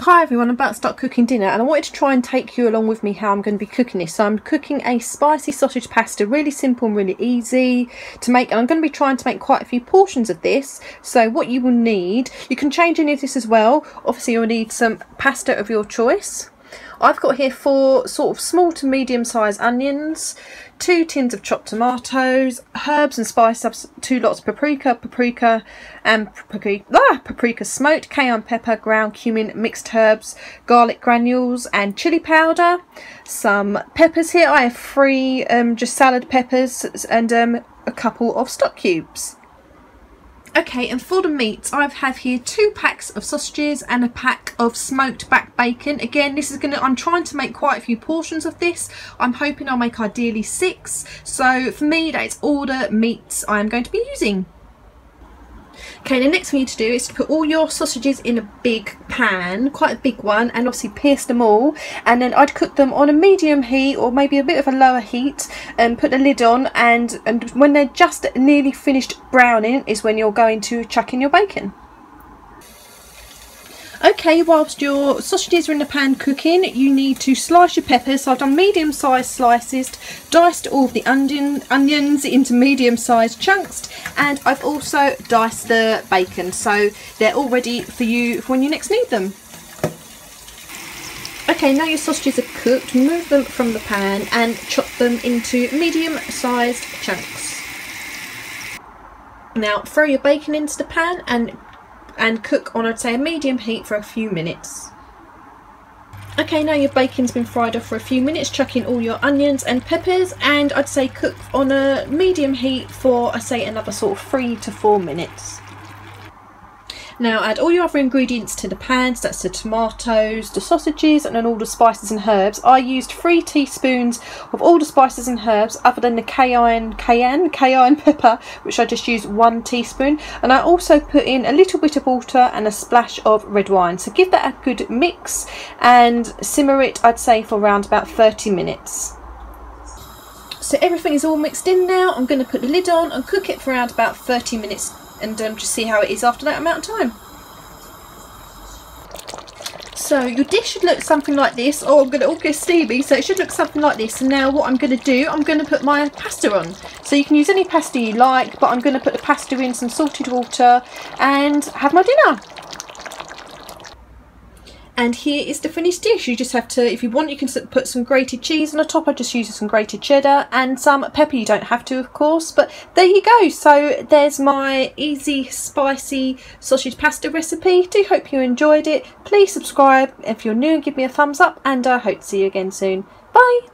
Hi everyone, I'm about to start cooking dinner and I wanted to try and take you along with me how I'm going to be cooking this. So I'm cooking a spicy sausage pasta, really simple and really easy to make, and I'm going to be trying to make quite a few portions of this. So what you will need, you can change any of this as well, obviously you'll need some pasta of your choice. I've got here 4 sort of small to medium sized onions, 2 tins of chopped tomatoes, herbs and spice up 2 lots of paprika smoked, cayenne pepper, ground cumin, mixed herbs, garlic granules and chili powder, some peppers here. I have 3 just salad peppers and a couple of stock cubes. Okay, and for the meats, I have here 2 packs of sausages and a pack of smoked back bacon. Again, this is I'm trying to make quite a few portions of this. I'm hoping I'll make ideally 6. So for me, that's all the meats I'm going to be using. Okay, the next thing you need to do is to put all your sausages in a big pan, quite a big one, and obviously pierce them all, and then I'd cook them on a medium heat or maybe a bit of a lower heat and put the lid on, and when they're just nearly finished browning is when you're going to chuck in your bacon. Okay, whilst your sausages are in the pan cooking, you need to slice your peppers. So I've done medium-sized slices, diced all of the onions into medium-sized chunks, and I've also diced the bacon, so they're all ready for you for when you next need them. Okay, now your sausages are cooked, remove them from the pan and chop them into medium-sized chunks. Now throw your bacon into the pan and cook on, I'd say, a medium heat for a few minutes. Okay, now your bacon's been fried off for a few minutes, chuck in all your onions and peppers, and I'd say cook on a medium heat for, I'd say, another sort of 3 to 4 minutes. Now add all your other ingredients to the pan, so that's the tomatoes, the sausages, and then all the spices and herbs. I used 3 teaspoons of all the spices and herbs other than the cayenne pepper, which I just used 1 teaspoon, and I also put in a little bit of water and a splash of red wine. So give that a good mix and simmer it, I'd say, for around about 30 minutes. So everything is all mixed in now. I'm going to put the lid on and cook it for around about 30 minutes and just see how it is after that amount of time. So your dish should look something like this. Oh, I'm going to all get steamy, so it should look something like this. And now what I'm going to do, I'm going to put my pasta on. So you can use any pasta you like, but I'm going to put the pasta in some salted water and have my dinner. And here is the finished dish. You just have to, if you want, you can put some grated cheese on the top. I just used some grated cheddar and some pepper. You don't have to, of course, but there you go. So there's my easy, spicy sausage pasta recipe. Do hope you enjoyed it. Please subscribe if you're new and give me a thumbs up, and I hope to see you again soon. Bye.